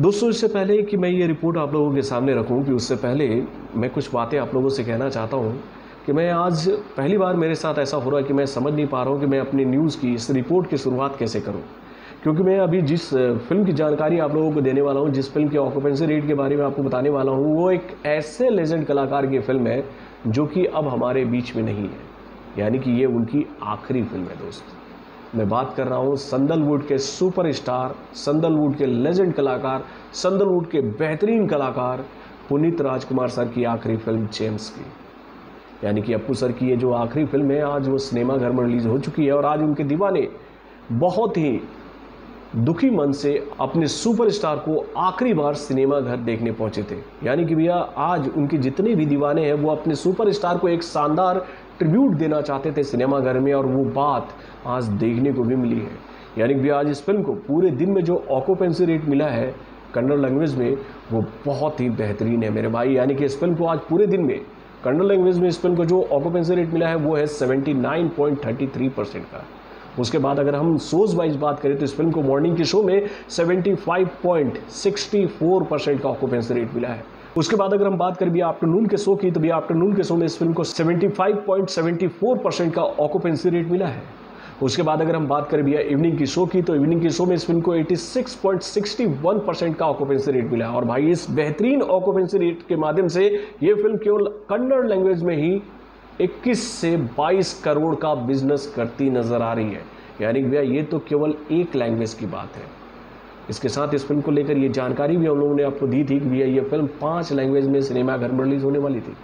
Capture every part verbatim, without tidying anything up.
दोस्तों, इससे पहले कि मैं ये रिपोर्ट आप लोगों के सामने रखूं कि उससे पहले मैं कुछ बातें आप लोगों से कहना चाहता हूं कि मैं आज पहली बार मेरे साथ ऐसा हो रहा है कि मैं समझ नहीं पा रहा हूं कि मैं अपनी न्यूज़ की इस रिपोर्ट की शुरुआत कैसे करूं, क्योंकि मैं अभी जिस फिल्म की जानकारी आप लोगों को देने वाला हूँ, जिस फिल्म के ऑक्यूपेंसी रेट के बारे में आपको बताने वाला हूँ, वो एक ऐसे लेजेंड कलाकार की फिल्म है जो कि अब हमारे बीच में नहीं है, यानी कि ये उनकी आखिरी फिल्म है। दोस्त, मैं बात कर रहा हूँ संदलवुड के सुपरस्टार, संदलवुड के लेजेंड कलाकार, संदलवुड के बेहतरीन कलाकार पुनीत राजकुमार सर की आखिरी फिल्म जेम्स की, यानी कि अप्पू सर की ये जो आखिरी फिल्म है, आज वो सिनेमा घर में रिलीज हो चुकी है। और आज उनके दीवाने बहुत ही दुखी मन से अपने सुपरस्टार को आखिरी बार सिनेमा घर देखने पहुंचे थे, यानी कि भैया आज उनके जितने भी दीवाने हैं वो अपने सुपरस्टार को एक शानदार ट्रिब्यूट देना चाहते थे सिनेमाघर में, और वो बात आज देखने को भी मिली है। यानी कि आज इस फिल्म को पूरे दिन में जो ऑक्यूपेंसी रेट मिला है कन्नड़ लैंग्वेज में, वो बहुत ही बेहतरीन है मेरे भाई। यानी कि इस फिल्म को आज पूरे दिन में कन्नड़ लैंग्वेज में इस फिल्म को जो ऑक्यूपेंसी रेट मिला है वो है seventy nine point thirty three percent का। उसके बाद अगर हम शोज वाइज बात करें तो इस फिल्म को मॉर्निंग के शो में seventy five point sixty four percent का ऑक्यूपेंसी रेट मिला है। उसके बाद अगर हम बात करें भी आफ्टरनून के शो की, तो भी आफ्टरनून के शो में इस फिल्म को पचहत्तर पॉइंट सात चार परसेंट का ऑक्यूपेंसी रेट मिला है। उसके बाद अगर हम बात करें भी इवनिंग की शो की, तो इवनिंग के शो में इस फिल्म को छियासी पॉइंट छह एक परसेंट का ऑक्यूपेंसी रेट मिला है। और भाई, इस बेहतरीन ऑक्यूपेंसी रेट के माध्यम से ये फिल्म केवल कन्नड़ लैंग्वेज में ही इक्कीस से बाईस करोड़ का बिजनेस करती नजर आ रही है। यानी भैया ये तो केवल एक लैंग्वेज की बात है। इसके साथ इस फिल्म को लेकर ये जानकारी भी हम लोगों ने आपको दी थी कि भैया ये फिल्म पांच लैंग्वेज में सिनेमाघर में रिलीज़ होने वाली थी,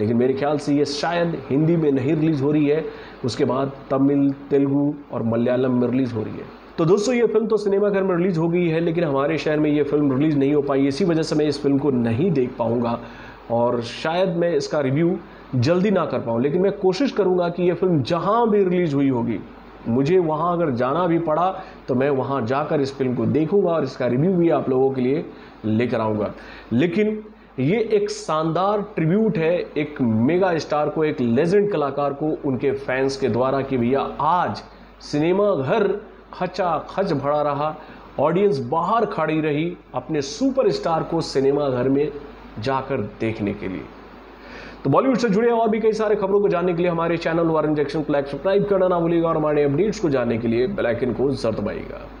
लेकिन मेरे ख्याल से ये शायद हिंदी में नहीं रिलीज़ हो रही है, उसके बाद तमिल, तेलुगू और मलयालम में रिलीज़ हो रही है। तो दोस्तों, ये फिल्म तो सिनेमाघर में रिलीज़ हो गई है, लेकिन हमारे शहर में ये फिल्म रिलीज़ नहीं हो पाई, इसी वजह से मैं इस फिल्म को नहीं देख पाऊँगा और शायद मैं इसका रिव्यू जल्दी ना कर पाऊँ। लेकिन मैं कोशिश करूँगा कि ये फिल्म जहाँ भी रिलीज़ हुई होगी, मुझे वहाँ अगर जाना भी पड़ा तो मैं वहाँ जाकर इस फिल्म को देखूंगा और इसका रिव्यू भी आप लोगों के लिए लेकर आऊँगा। लेकिन ये एक शानदार ट्रिब्यूट है एक मेगा स्टार को, एक लेजेंड कलाकार को, उनके फैंस के द्वारा कि भैया आज सिनेमा घर खचाखच भरा रहा, ऑडियंस बाहर खड़ी रही अपने सुपरस्टार को सिनेमा घर में जाकर देखने के लिए। तो बॉलीवुड से जुड़े और भी कई सारे खबरों को जानने के लिए हमारे चैनल वायरल न्यूज़ जंक्शन को लाइक, सब्सक्राइब करना ना भूलिएगा और हमारे अपडेट्स को जानने के लिए बेल आइकन को जरूर दबाइएगा।